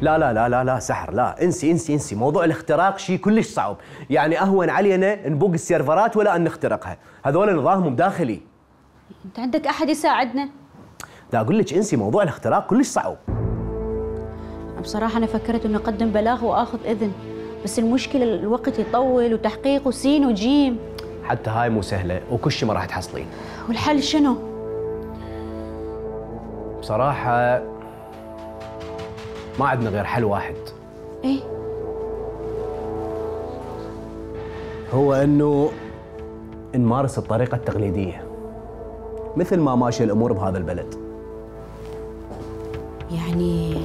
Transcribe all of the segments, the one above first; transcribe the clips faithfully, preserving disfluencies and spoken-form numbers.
لا لا لا لا لا سحر، لا انسي انسي انسي، موضوع الاختراق شيء كلش صعب، يعني اهون علينا نبوق السيرفرات ولا ان نخترقها، هذول نظامهم داخلي. انت عندك احد يساعدنا؟ لا اقول لك انسي، موضوع الاختراق كلش صعب. بصراحة انا فكرت اني اقدم بلاغ واخذ اذن، بس المشكلة الوقت يطول وتحقيق وسين وجيم، حتى هاي مو سهلة وكل شيء ما راح تحصلين. والحل شنو؟ بصراحة ما عندنا غير حل واحد. ايه؟ هو انه نمارس الطريقة التقليدية مثل ما ماشية الامور بهذا البلد. يعني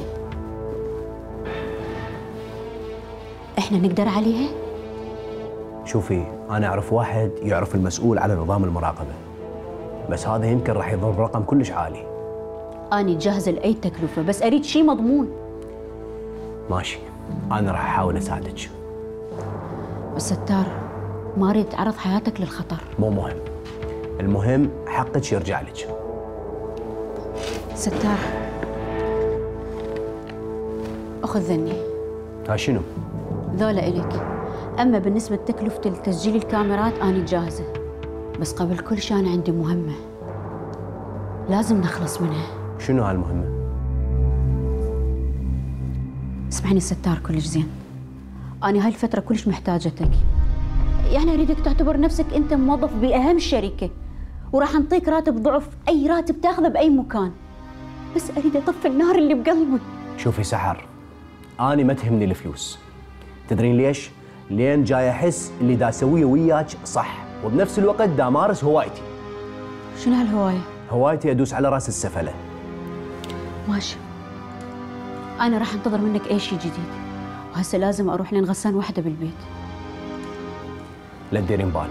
احنا نقدر عليها؟ شوفي، انا اعرف واحد يعرف المسؤول على نظام المراقبة، بس هذا يمكن راح يضرب رقم كلش عالي. أنا جاهزة لأي تكلفة، بس أريد شيء مضمون. ماشي، أنا راح أحاول أساعدك. بس ستار، ما أريد تعرض حياتك للخطر. مو مهم، المهم حقك يرجع لك. ستار، أخذ ذني. ها شنو؟ ذولا إلك. أما بالنسبة لتكلفة تسجيل الكاميرات أنا جاهزة، بس قبل كل شيء أنا عندي مهمة لازم نخلص منها. شنو هالمهمة؟ اسمعني ستار كلش زين، أنا هاي الفترة كلش محتاجتك، يعني أريدك تعتبر نفسك أنت موظف بأهم شركة، وراح نعطيك راتب ضعف أي راتب تاخذه بأي مكان، بس أريد أطفي النار اللي بقلبي. شوفي سحر، أنا ما تهمني الفلوس، تدرين ليش؟ لين جاي أحس اللي دا أسويه وياك صح، وبنفس الوقت دا أمارس هوايتي. شنو هالهواية؟ هوايتي أدوس على رأس السفلة. ماشي، أنا راح أنتظر منك أي شيء جديد، وهسه لازم أروح لأن غسان وحدة بالبيت. لا تديرين بال،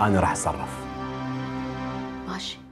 أنا راح أتصرف. ماشي.